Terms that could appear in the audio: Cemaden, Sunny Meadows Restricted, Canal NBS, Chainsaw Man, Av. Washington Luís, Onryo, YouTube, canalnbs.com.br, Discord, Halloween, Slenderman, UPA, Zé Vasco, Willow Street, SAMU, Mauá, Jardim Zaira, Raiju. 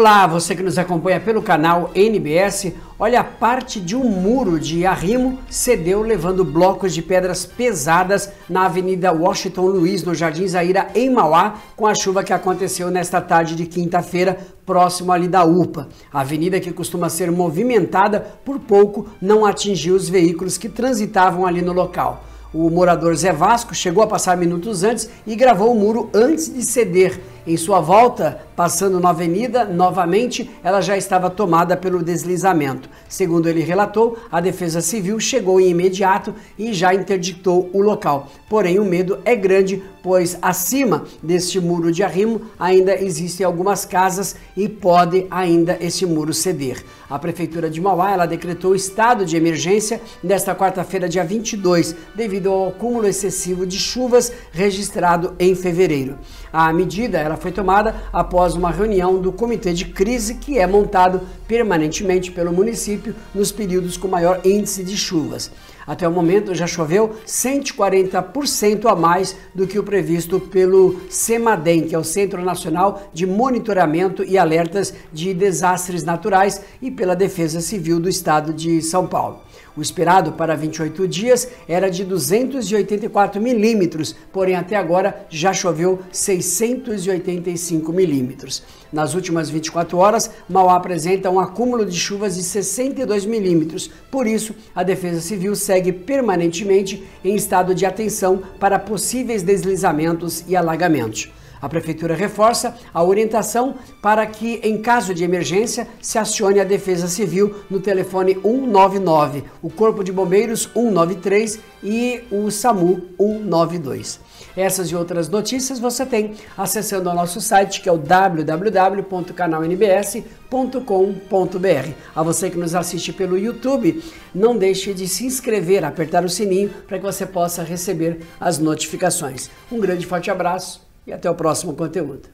Olá, você que nos acompanha pelo canal NBS, olha, parte de um muro de arrimo cedeu levando blocos de pedras pesadas na Avenida Washington Luís, no Jardim Zaira, em Mauá, com a chuva que aconteceu nesta tarde de quinta-feira, próximo ali da UPA. A avenida, que costuma ser movimentada, por pouco não atingiu os veículos que transitavam ali no local. O morador Zé Vasco chegou a passar minutos antes e gravou o muro antes de ceder. Em sua volta, passando na avenida, novamente, ela já estava tomada pelo deslizamento. Segundo ele relatou, a Defesa Civil chegou em imediato e já interditou o local. Porém, o medo é grande, pois acima deste muro de arrimo ainda existem algumas casas e pode ainda esse muro ceder. A Prefeitura de Mauá, ela decretou estado de emergência nesta quarta-feira, dia 22, devido ao acúmulo excessivo de chuvas registrado em fevereiro. A medida ela foi tomada após uma reunião do Comitê de Crise, que é montado permanentemente pelo município nos períodos com maior índice de chuvas. Até o momento já choveu 140% a mais do que o previsto pelo Cemaden, que é o Centro Nacional de Monitoramento e Alertas de Desastres Naturais, e pela Defesa Civil do Estado de São Paulo. O esperado para 28 dias era de 284 milímetros, porém até agora já choveu 685 milímetros. Nas últimas 24 horas, Mauá apresenta um acúmulo de chuvas de 62 milímetros. Por isso, a Defesa Civil segue permanentemente em estado de atenção para possíveis deslizamentos e alagamentos. A Prefeitura reforça a orientação para que, em caso de emergência, se acione a Defesa Civil no telefone 199, o Corpo de Bombeiros 193 e o SAMU 192. Essas e outras notícias você tem acessando ao nosso site, que é o www.canalnbs.com.br. A você que nos assiste pelo YouTube, não deixe de se inscrever, apertar o sininho para que você possa receber as notificações. Um grande forte abraço. E até o próximo conteúdo.